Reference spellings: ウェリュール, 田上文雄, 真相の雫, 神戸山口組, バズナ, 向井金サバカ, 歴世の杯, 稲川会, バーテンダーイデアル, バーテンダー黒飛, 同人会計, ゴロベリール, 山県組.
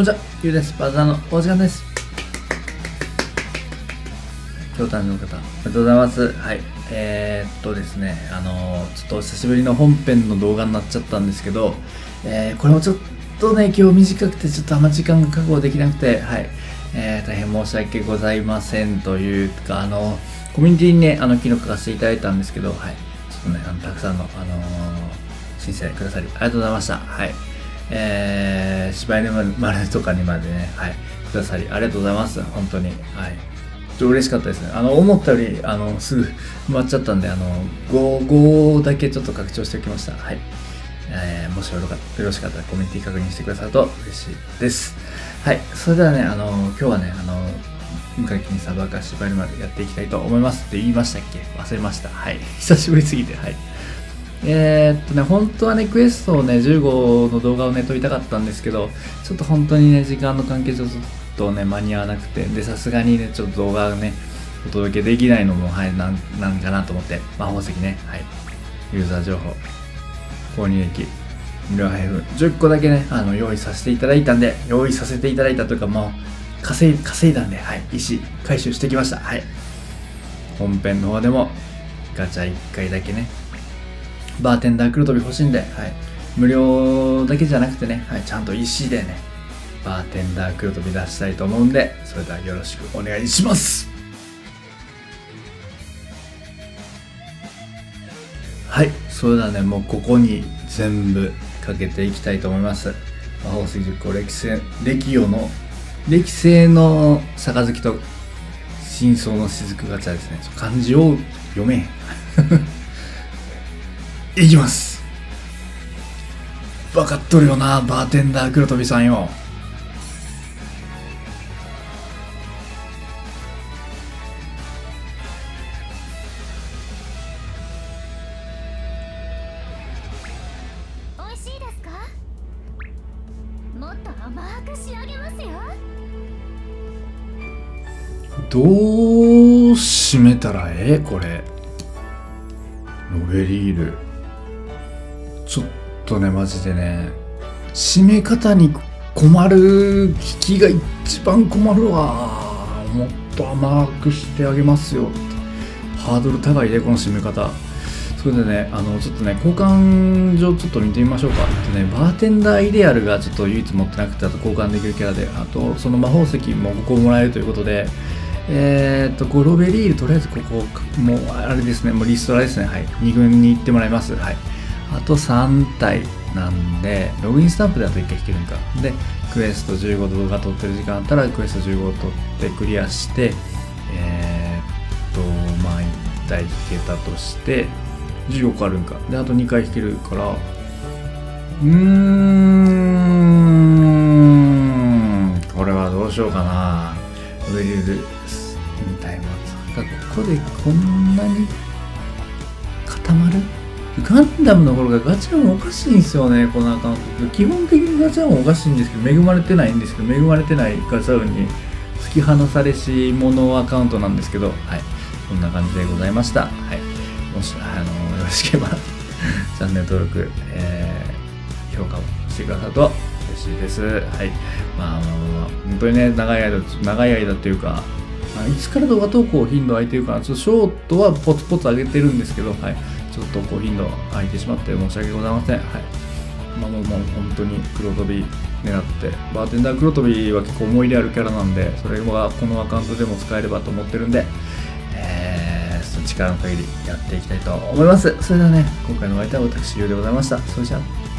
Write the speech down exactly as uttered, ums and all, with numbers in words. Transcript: こんにちは、ゆうです。バズナのお時間です。今日誕生の方、おめでとうございます。はい。えー、っとですね、あのー、ちょっとお久しぶりの本編の動画になっちゃったんですけど、えー、これもちょっとね、今日短くて、ちょっとあんま時間が確保できなくて、はい。えー、大変申し訳ございませんというか、あのー、コミュニティにね、あの、昨日書かせていただいたんですけど、はい。ちょっとね、あのたくさんの、あのー、申請くださり、ありがとうございました。はい。えー、芝居の丸とかにまでね、はい、くださり、ありがとうございます。本当に。はい。ちょっと嬉しかったですね。あの、思ったより、あの、すぐ埋まっちゃったんで、あの、ご、ごだけちょっと拡張しておきました。はい。えー、もしよろかよろしかったらコミュニティ確認してくださると嬉しいです。はい。それではね、あの、今日はね、あの、向井金サバカ芝居の丸やっていきたいと思いますって言いましたっけ？忘れました。はい。久しぶりすぎて、はい。えーっとね、本当はね、クエストをね、じゅうごの動画をね、撮りたかったんですけど、ちょっと本当にね、時間の関係上ちょっとね、間に合わなくて、で、さすがにね、ちょっと動画がね、お届けできないのも、はい、なん、なんかなと思って、魔法石ね、はい、ユーザー情報、購入益、無料配布、じゅっこだけね、あの、用意させていただいたんで、用意させていただいたというか、もう、稼い、稼いだんで、はい、石、回収してきました、はい。本編の方でも、ガチャいっかいだけね、バーテンダー黒飛び欲しいんで、はい、無料だけじゃなくてね、はい、ちゃんと石でね、バーテンダー黒飛び出したいと思うんで、それではよろしくお願いします。はい、それではね、もうここに全部かけていきたいと思います。魔法石じゅっこ、歴世、歴世の、歴世の杯と真相の雫ガチャですね。漢字を読めへん。いきます。バカっとるよな、バーテンダー黒飛さんよ。おいしいですか？もっと甘く仕上げますよ。どう締めたらええ？これノベリール、ちょっとね、マジでね、締め方に困る、引きが一番困るわ。もっと甘くしてあげますよ。ハードル高いで、この締め方。それでね、あの、ちょっとね、交換上ちょっと見てみましょうか。とね、バーテンダーイデアルがちょっと唯一持ってなくて、あと交換できるキャラで、あと、その魔法石もここもらえるということで、えー、っと、ゴロベリール、とりあえずここ、もう、あれですね、もうリストラですね。はい。に軍に行ってもらいます。はい。あとさん体なんで、ログインスタンプであといっかい引けるんか。で、クエストじゅうご動画撮ってる時間あったら、クエストじゅうごを撮ってクリアして、えー、っと、まあいち体引けたとして、じゅうごこあるんか。で、あとにかい引けるから、うーん、これはどうしようかな。ウェリュール、タイマー。ここでこんなに固まる？ガンダムの頃がガチャンおかしいんですよね、このアカウント。基本的にガチャンおかしいんですけど、恵まれてないんですけど、恵まれてないガチャンに突き放されし者アカウントなんですけど、はい。こんな感じでございました。はい。もし、あの、よろしければ、チャンネル登録、えー、評価をしてくださると嬉しいです。はい。まあ、本当にね、長い間、長い間っていうか、いつから動画投稿頻度空いてるかな、ちょっとショートはポツポツ上げてるんですけど、はい。ちょっと高頻度空いてしまって申し訳ございません。はい。まあもうもう本当に黒飛び狙って、バーテンダー黒飛びは結構思い入れあるキャラなんで、それはこのアカウントでも使えればと思ってるんで、えー、その力の限りやっていきたいと思います。それではね、今回のお相手は私、ゆうでございました。それじゃあ。